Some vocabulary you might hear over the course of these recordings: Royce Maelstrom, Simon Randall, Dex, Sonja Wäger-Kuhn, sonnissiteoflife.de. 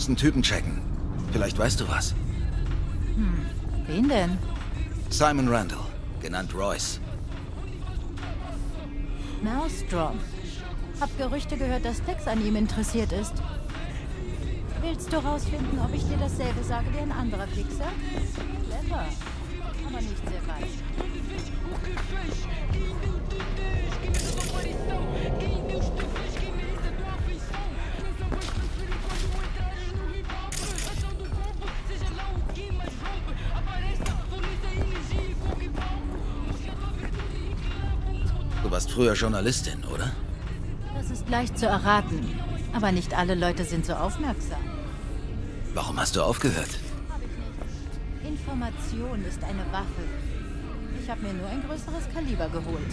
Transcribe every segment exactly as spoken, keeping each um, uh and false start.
mussten Typen checken. Vielleicht weißt du was. Hm, wen denn? Simon Randall, genannt Royce. Maelstrom. Hab Gerüchte gehört, dass Dex an ihm interessiert ist. Willst du rausfinden, ob ich dir dasselbe sage wie ein anderer Fixer? Clever, aber nicht sehr weit. Du warst früher Journalistin, oder? Das ist leicht zu erraten, aber nicht alle Leute sind so aufmerksam. Warum hast du aufgehört? Hab ich nicht. Information ist eine Waffe. Ich habe mir nur ein größeres Kaliber geholt.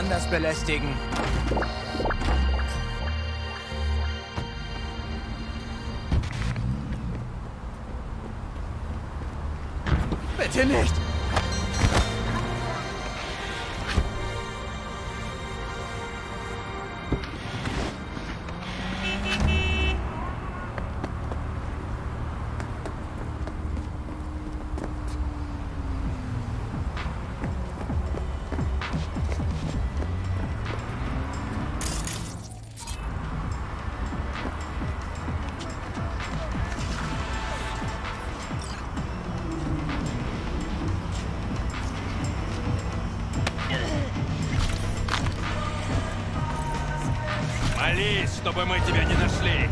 Anders belästigen. Bitte nicht! Молись, чтобы мы тебя не нашли.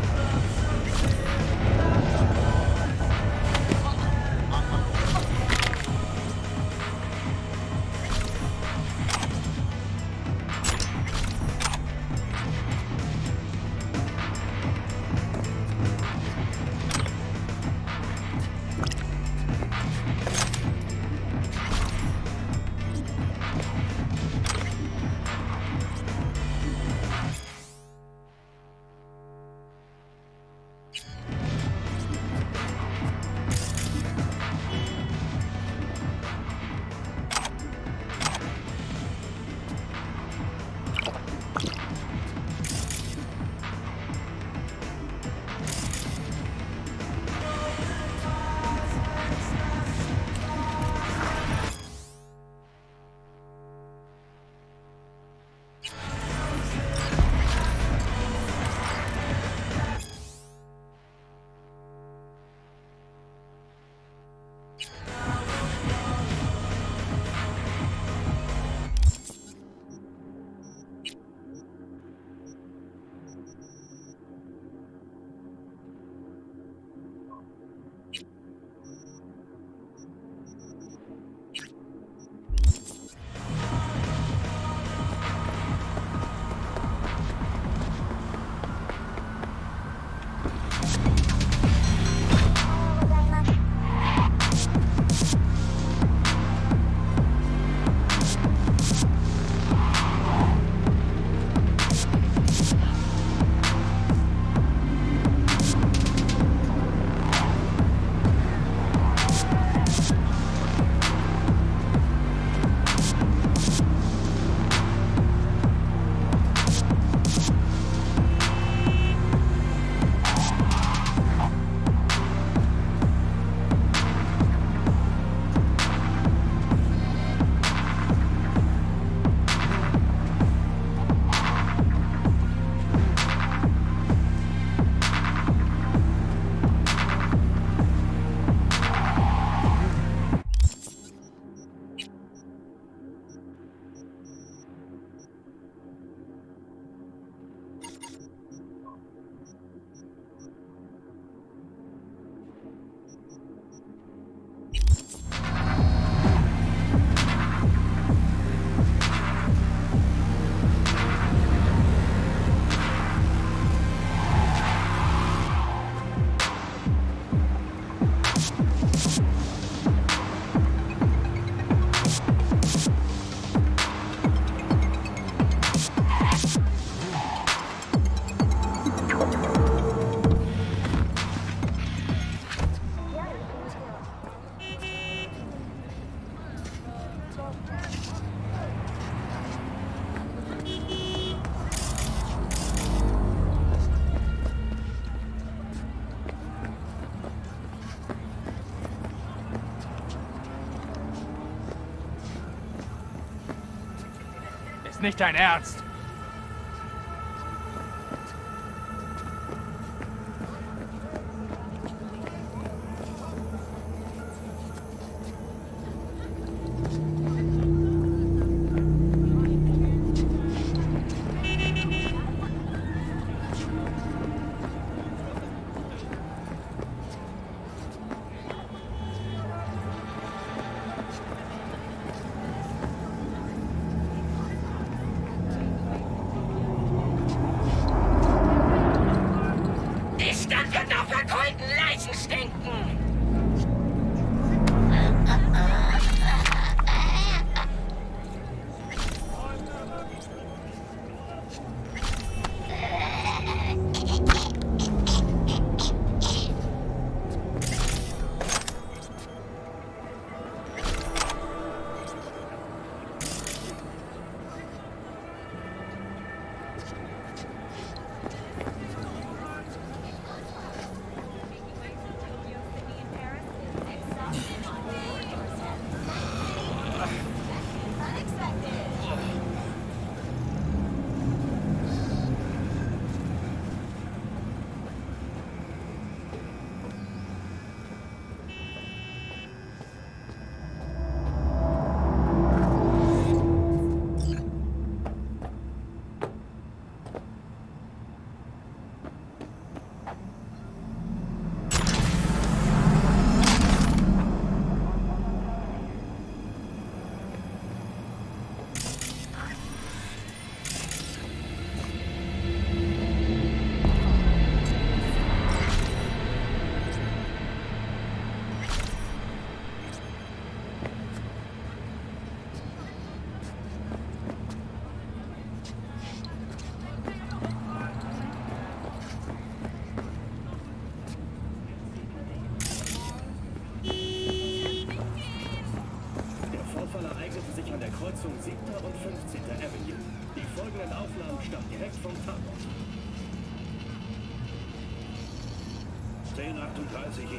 jetzt nicht dein Ernst.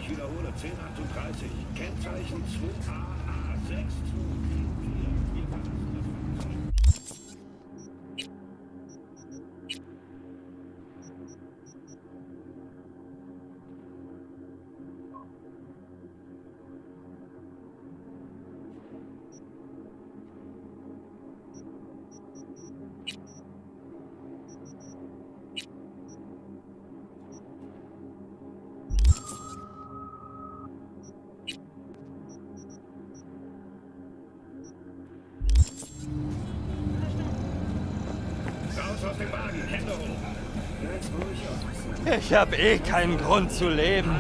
Ich wiederhole, zehn achtunddreißig, Kennzeichen zwei A A sechs zwei. Ich habe eh keinen Grund zu leben.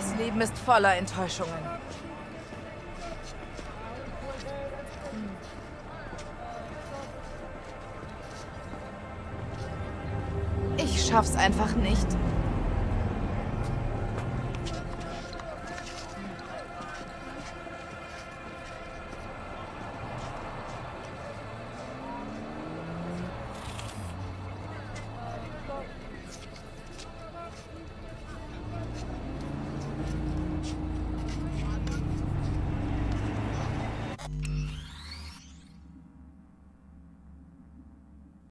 Das Leben ist voller Enttäuschungen. Ich schaff's einfach nicht.